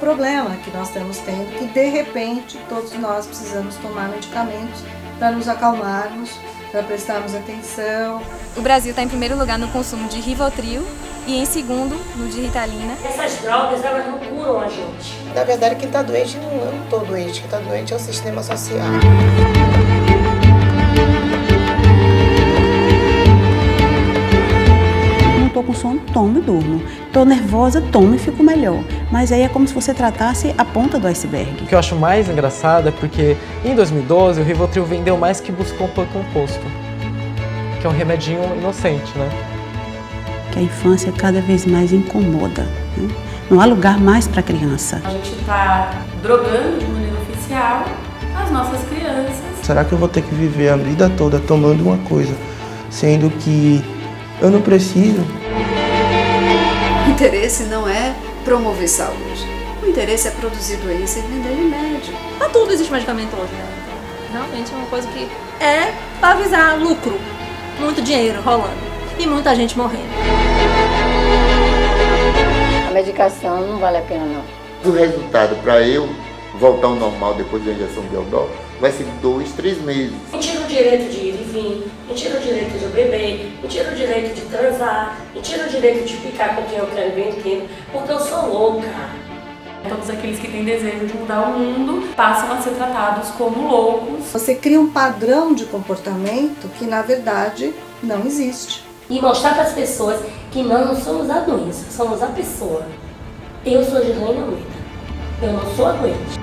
problema que nós estamos tendo, que de repente todos nós precisamos tomar medicamentos para nos acalmarmos, para prestarmos atenção. O Brasil está em primeiro lugar no consumo de Rivotril e em segundo no de Ritalina. Essas drogas, elas não curam a gente. Na verdade, quem está doente, eu não estou doente, quem está doente é o sistema social. Com sono, tomo e durmo. Tô nervosa, tomo e fico melhor. Mas aí é como se você tratasse a ponta do iceberg. O que eu acho mais engraçado é porque em 2012 o Rivotril vendeu mais que Buscopan Composto, que é um remedinho inocente, né? Que a infância cada vez mais incomoda, né? Não há lugar mais para criança. A gente tá drogando de maneira oficial as nossas crianças. Será que eu vou ter que viver a vida toda tomando uma coisa, sendo que eu não preciso? O interesse não é promover saúde. O interesse é produzir doença e vender remédio. Para tudo existe medicamento hoje, né? Então, realmente é uma coisa que é para avisar lucro. Muito dinheiro rolando e muita gente morrendo. A medicação não vale a pena, não. O resultado para eu voltar ao normal depois da injeção de Eudol vai ser 2, 3 meses. Mentira o direito de ir e vir, mentira o direito de beber, mentira o direito de transar, mentira o direito de ficar com quem eu quero bem entendo, porque eu sou louca. Todos aqueles que têm desejo de mudar o mundo passam a ser tratados como loucos. Você cria um padrão de comportamento que na verdade não existe. E mostrar para as pessoas que nós não somos a doença, somos a pessoa. Eu sou Gislaine Amoida, eu não sou a doente.